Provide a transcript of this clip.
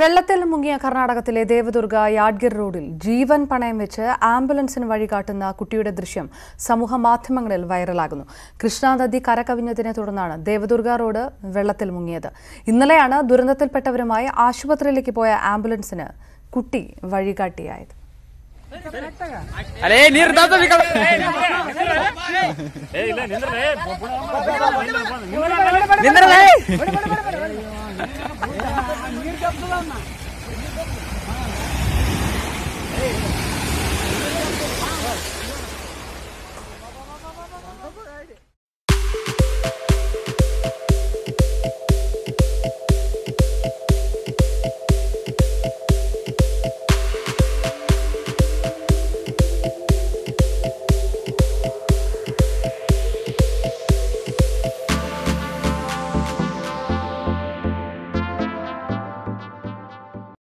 വെള്ളത്തിൽ മുങ്ങിയ കർണാടകത്തിലെ ദേവദുർഗ യാഡ്ഗിർ റോഡിൽ ജീവൻ പണയം വെച്ച് ആംബുലൻസിന് വഴി കാട്ടുന്ന കുട്ടിയുടെ ദൃശ്യം സമൂഹ മാധ്യമങ്ങളിൽ വൈറലാകുന്നു. കൃഷ്ണാനദി കരകവിഞ്ഞതിനെ തുടർന്നാണ് ദേവദുർഗ റോഡ് വെള്ളത്തിൽ മുങ്ങിയത്. ഇന്നലെയാണ് ദുരന്തത്തിൽപ്പെട്ടവരുമായി ആശുപത്രിയിലേക്ക് പോയ ആംബുലൻസിന് കുട്ടി വഴികാട്ടിയായത്.